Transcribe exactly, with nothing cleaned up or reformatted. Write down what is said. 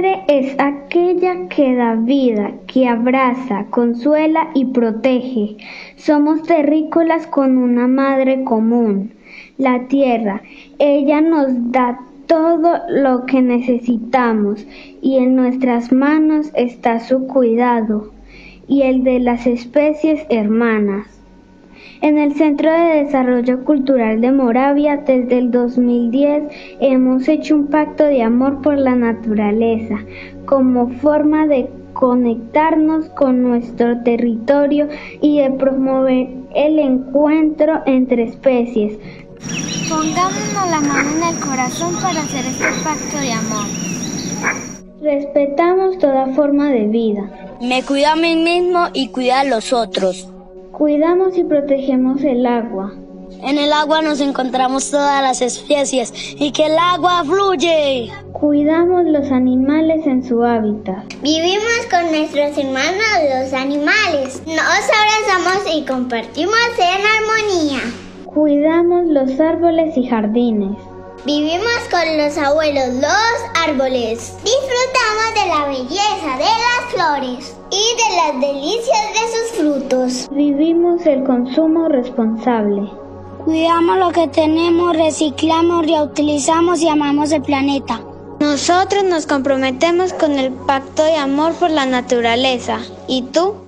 madre es aquella que da vida, que abraza, consuela y protege. Somos terrícolas con una madre común, la tierra. Ella nos da todo lo que necesitamos y en nuestras manos está su cuidado y el de las especies hermanas. En el Centro de Desarrollo Cultural de Moravia, desde el dos mil diez, hemos hecho un pacto de amor por la naturaleza, como forma de conectarnos con nuestro territorio y de promover el encuentro entre especies. Pongámonos la mano en el corazón para hacer este pacto de amor. Respetamos toda forma de vida. Me cuido a mí mismo y cuido a los otros. Cuidamos y protegemos el agua. En el agua nos encontramos todas las especies y que el agua fluye. Cuidamos los animales en su hábitat. Vivimos con nuestros hermanos los animales. Nos abrazamos y compartimos en armonía. Cuidamos los árboles y jardines. Vivimos con los abuelos los árboles. Disfrutamos de la belleza de las flores y de las delicias de sus frutos. Vivimos el consumo responsable. Cuidamos lo que tenemos, reciclamos, reutilizamos y amamos el planeta. Nosotros nos comprometemos con el pacto de amor por la naturaleza. ¿Y tú?